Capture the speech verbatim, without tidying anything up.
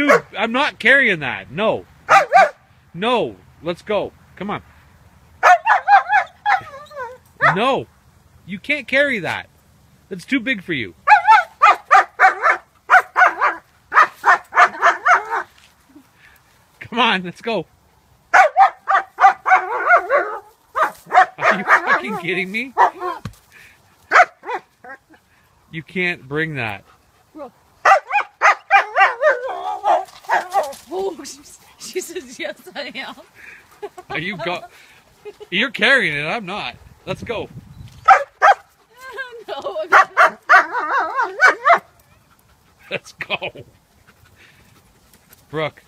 Dude, I'm not carrying that. No. No. Let's go. Come on. No. You can't carry that. That's too big for you. Come on. Let's go. Are you fucking kidding me? You can't bring that. Oh, she, she says, yes, I am. Are you go You're carrying it. I'm not. Let's go. No, I'm not. Let's go. Brooke.